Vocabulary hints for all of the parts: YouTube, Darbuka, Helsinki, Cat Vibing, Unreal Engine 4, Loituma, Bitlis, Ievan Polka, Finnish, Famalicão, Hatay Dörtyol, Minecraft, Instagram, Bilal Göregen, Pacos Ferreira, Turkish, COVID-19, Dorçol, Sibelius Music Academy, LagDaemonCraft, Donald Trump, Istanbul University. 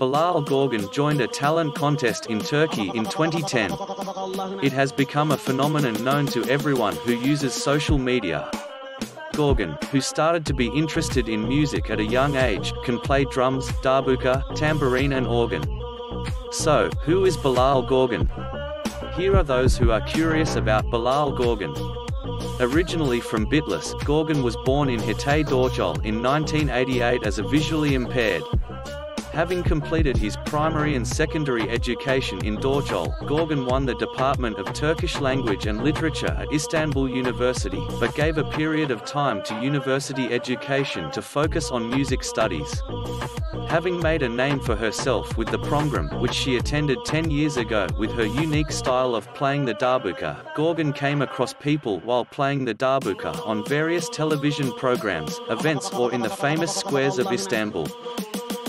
Bilal Göregen joined a talent contest in Turkey in 2010. It has become a phenomenon known to everyone who uses social media. Göregen, who started to be interested in music at a young age, can play drums, darbuka, tambourine and organ. So, who is Bilal Göregen? Here are those who are curious about Bilal Göregen. Originally from Bitlis, Göregen was born in Hatay Dörtyol in 1988 as a visually impaired. Having completed his primary and secondary education in Dorçol, Göregen won the Department of Turkish Language and Literature at Istanbul University, but gave a period of time to university education to focus on music studies. Having made a name for herself with the program, which she attended 10 years ago with her unique style of playing the darbuka, Göregen came across people while playing the darbuka on various television programs, events or in the famous squares of Istanbul.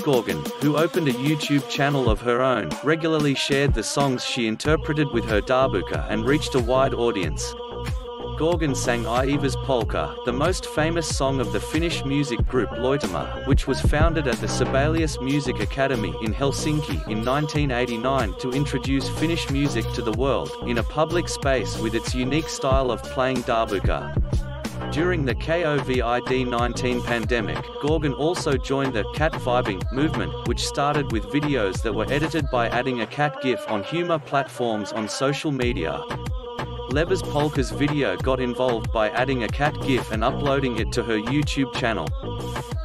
Göregen, who opened a YouTube channel of her own, regularly shared the songs she interpreted with her darbuka and reached a wide audience. Göregen sang Ievan Polka, the most famous song of the Finnish music group Loituma, which was founded at the Sibelius Music Academy in Helsinki in 1989 to introduce Finnish music to the world, in a public space with its unique style of playing darbuka. During the COVID-19 pandemic, Göregen also joined the Cat Vibing movement, which started with videos that were edited by adding a cat gif on humor platforms on social media. Ievan Polka's video got involved by adding a cat gif and uploading it to her YouTube channel.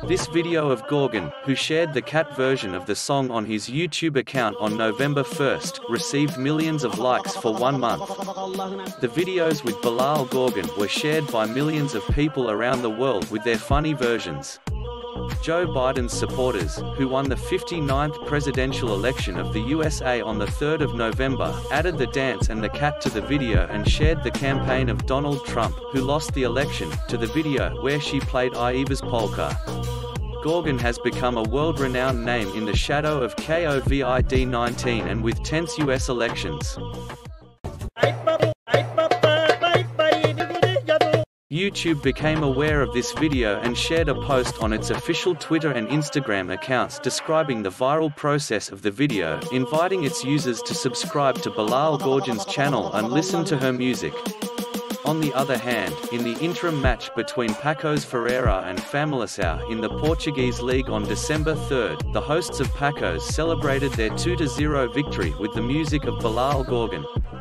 This video of Göregen, who shared the cat version of the song on his YouTube account on November 1st, received millions of likes for 1 month. The videos with Bilal Göregen were shared by millions of people around the world with their funny versions. Joe Biden's supporters, who won the 59th presidential election of the USA on the 3rd of November, added the dance and the cat to the video and shared the campaign of Donald Trump, who lost the election, to the video where she played Ievan Polka. Göregen has become a world-renowned name in the shadow of COVID-19 and with tense US elections. YouTube became aware of this video and shared a post on its official Twitter and Instagram accounts describing the viral process of the video, inviting its users to subscribe to Bilal Göregen's channel and listen to her music. On the other hand, in the interim match between Pacos Ferreira and Famalicão in the Portuguese League on December 3, the hosts of Pacos celebrated their 2-0 victory with the music of Bilal Göregen.